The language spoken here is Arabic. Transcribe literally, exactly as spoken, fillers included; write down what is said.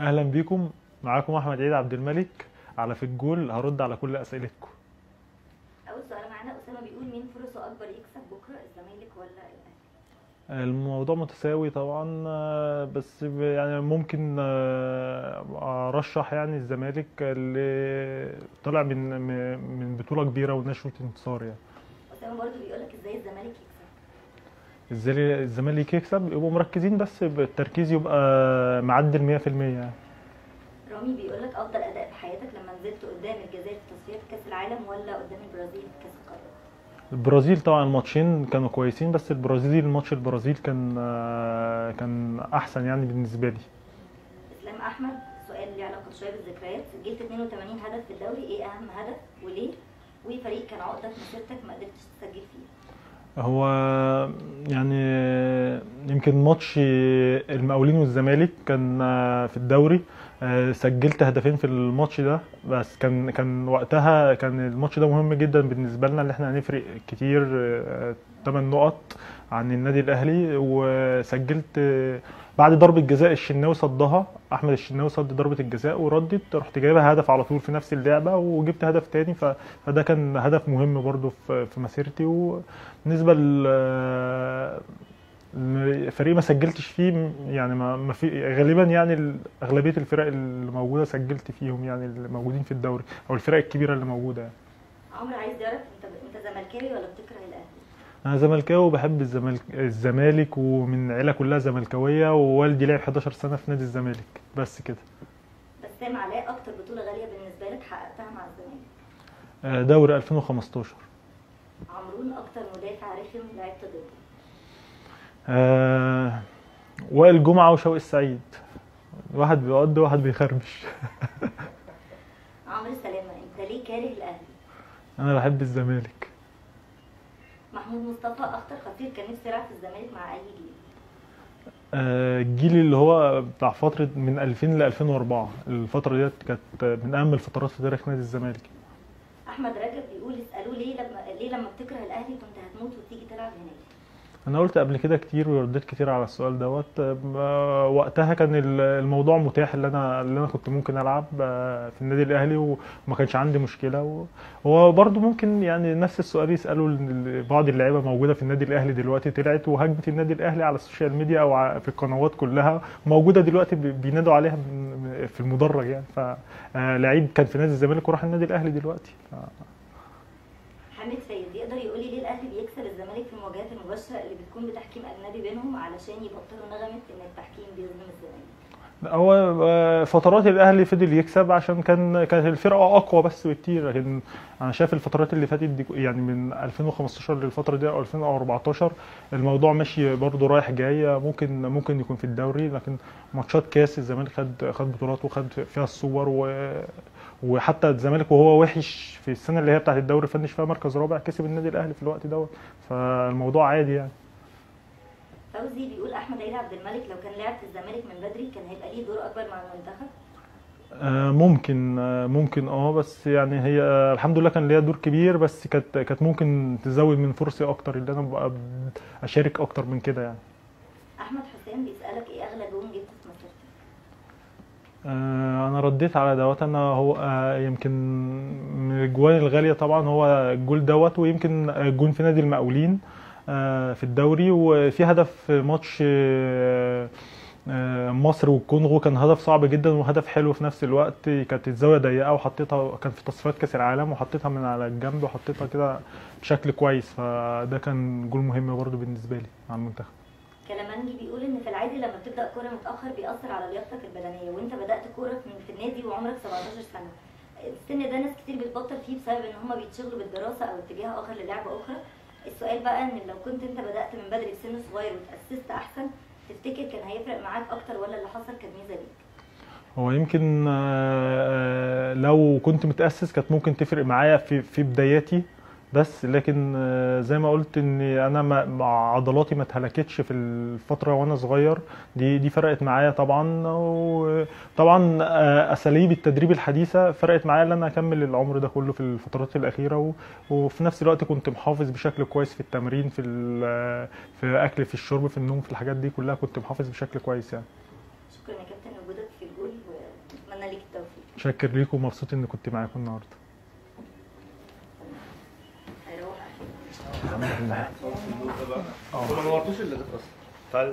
اهلا بيكم، معاكم احمد عيد عبد الملك على في الجول. هرد على كل اسئلتكم. اول سؤال معانا اسامه بيقول مين فرصه اكبر يكسب بكره، الزمالك ولا الاهلي؟ الموضوع متساوي طبعا، بس يعني ممكن ارشح يعني الزمالك اللي طلع من من بطوله كبيره ونشوه انتصار. يعني اسامه برضه بيقول لك ازاي الزمالك يكسب؟ ازاي الزمالك يكسب؟ يبقوا مركزين، بس التركيز يبقى معدل مية في المية. يعني رامي بيقول لك افضل اداء في حياتك لما نزلت قدام الجزائر في تصفيات كاس العالم ولا قدام البرازيل في كاس القارات؟ البرازيل طبعا الماتشين كانوا كويسين، بس البرازيل الماتش البرازيل كان كان احسن يعني بالنسبه لي. اسلام احمد سؤال له علاقه شويه بالذكريات، سجلت اتنين وتمانين هدف في الدوري، ايه اهم هدف وليه؟ وفريق كان عقده في مسيرتك ما قدرتش تسجل فيه؟ هو يعني يمكن ماتش المقاولين والزمالك كان في الدوري، سجلت هدفين في الماتش ده، بس كان كان وقتها كان الماتش ده مهم جدا بالنسبه لنا، اللي احنا هنفرق كتير تمن نقط عن النادي الاهلي. وسجلت بعد ضربه جزاء الشناوي صدها، احمد الشناوي صد ضربه الجزاء وردت، رحت جايبها هدف على طول في نفس اللعبه وجبت هدف تاني. فده كان هدف مهم برضو في مسيرتي. وبالنسبه لفريق ما سجلتش فيه، يعني ما في غالبا يعني اغلبيه الفرق اللي موجوده سجلت فيهم، يعني اللي موجودين في الدوري او الفرق الكبيره اللي موجوده. يعني عمرو عايز يعرف انت انت زملكاوي ولا بتكره الاهلي؟ انا زملكاوي وبحب الزمالك الزمالك ومن عيله كلها زملكاويه، ووالدي لعب حداشر سنه في نادي الزمالك، بس كده. بسام علاء اكتر بطوله غاليه بالنسبه لك حققتها مع الزمالك؟ دوري الفين وخمستاشر. عمرون اكتر مدافع رخم لعبت ضده؟ آه وائل جمعه وشوقي السعيد، واحد بيقضي واحد بيخربش. عمرو سلامة انت ليه كاره الاهلي؟ انا بحب الزمالك. محمود مصطفى اخطر خطير كان نفسي يلعب في الزمالك مع اي جيل؟ آه الجيل اللي هو بتاع فتره من الفين لالفين واربعة، الفتره ديت كانت من اهم الفترات في تاريخ نادي الزمالك. احمد رجب بيقول اسالوه ليه لما ليه لما بتكره الاهلي كنت هتموت وتيجي تلعب هناك؟ أنا قلت قبل كده كتير ورديت كتير على السؤال دوت. وقتها كان الموضوع متاح، اللي أنا اللي أنا كنت ممكن ألعب في النادي الأهلي وما كانش عندي مشكلة. وبرضه ممكن يعني نفس السؤال يسألوا بعض اللعيبة موجودة في النادي الأهلي دلوقتي، طلعت وهجمت النادي الأهلي على السوشيال ميديا أو في القنوات كلها، موجودة دلوقتي بينادوا عليها في المدرج. يعني فلعيب كان في نادي الزمالك وراح النادي الأهلي دلوقتي. محمد سيد يقدر يقول لي ليه الاهلي بيكسب الزمالك في المواجهات المباشره اللي بتكون بتحكيم اجنبي بينهم علشان يبطلوا نغمه ان التحكيم بيظلم الزمالك؟ هو فترات الاهلي فضل يكسب عشان كان كانت الفرقه اقوى بس بكتير، لكن انا شايف الفترات اللي فاتت دي يعني من الفين وخمستاشر للفتره دي او الفين واربعتاشر الموضوع ماشي برده رايح جاي. ممكن ممكن يكون في الدوري، لكن ماتشات كاس الزمالك خد خد بطولات وخد فيها السوبر، و وحتى الزمالك وهو وحش في السنه اللي هي بتاعت الدوري فنش فيها مركز رابع، كسب النادي الاهلي في الوقت دوت، فالموضوع عادي يعني. فوزي بيقول احمد عيد عبد الملك لو كان لعب في الزمالك من بدري كان هيبقى ليه دور اكبر مع المنتخب؟ آه ممكن آه ممكن اه بس يعني هي آه الحمد لله كان ليها دور كبير، بس كانت كانت ممكن تزود من فرصي اكتر، اللي انا اشارك اكتر من كده يعني. احمد حسام بيسالك ايه اغلى جون جبته في مسيرتك؟ انا رديت على دوت. انا هو يمكن من الجوان الغاليه طبعا هو الجول دوت، ويمكن جون في نادي المقاولين في الدوري، وفي هدف ماتش مصر والكونغو كان هدف صعب جدا وهدف حلو في نفس الوقت، كانت الزاويه ضيقه وحطيتها، كان في تصفيات كاس العالم وحطيتها من على الجنب وحطيتها كده بشكل كويس، فده كان جول مهم برده بالنسبه لي مع المنتخب. كلامنجي بيقول ان في العادي لما بتبدا كوره متاخر بيأثر على لياقتك البدنيه، وانت بدات كوره في النادي وعمرك سبعتاشر سنه، السن ده ناس كتير بتبطل فيه بسبب ان هم بيتشغلوا بالدراسه او اتجاه اخر للعبه اخرى. السؤال بقى ان لو كنت انت بدات من بدري في سن صغير وتاسست احسن، تفتكر كان هيفرق معاك اكتر ولا اللي حصل كان ميزه ليك؟ هو يمكن لو كنت متاسس كانت ممكن تفرق معايا في في بداياتي، بس لكن زي ما قلت ان انا مع عضلاتي ما اتهلكتش في الفتره وانا صغير، دي دي فرقت معايا طبعا. وطبعا اساليب التدريب الحديثه فرقت معايا ان انا اكمل العمر ده كله في الفترات الاخيره، وفي نفس الوقت كنت محافظ بشكل كويس في التمرين، في في الاكل، في الشرب، في النوم، في الحاجات دي كلها كنت محافظ بشكل كويس يعني. شكرا يا كابتن وجودك في الجول. اتمنى ليك التوفيق. شاكر ليكم ومبسوط اني كنت معاكم النهارده. هيروح الحمد لله. اه ما نورتوش الا ده اصلا.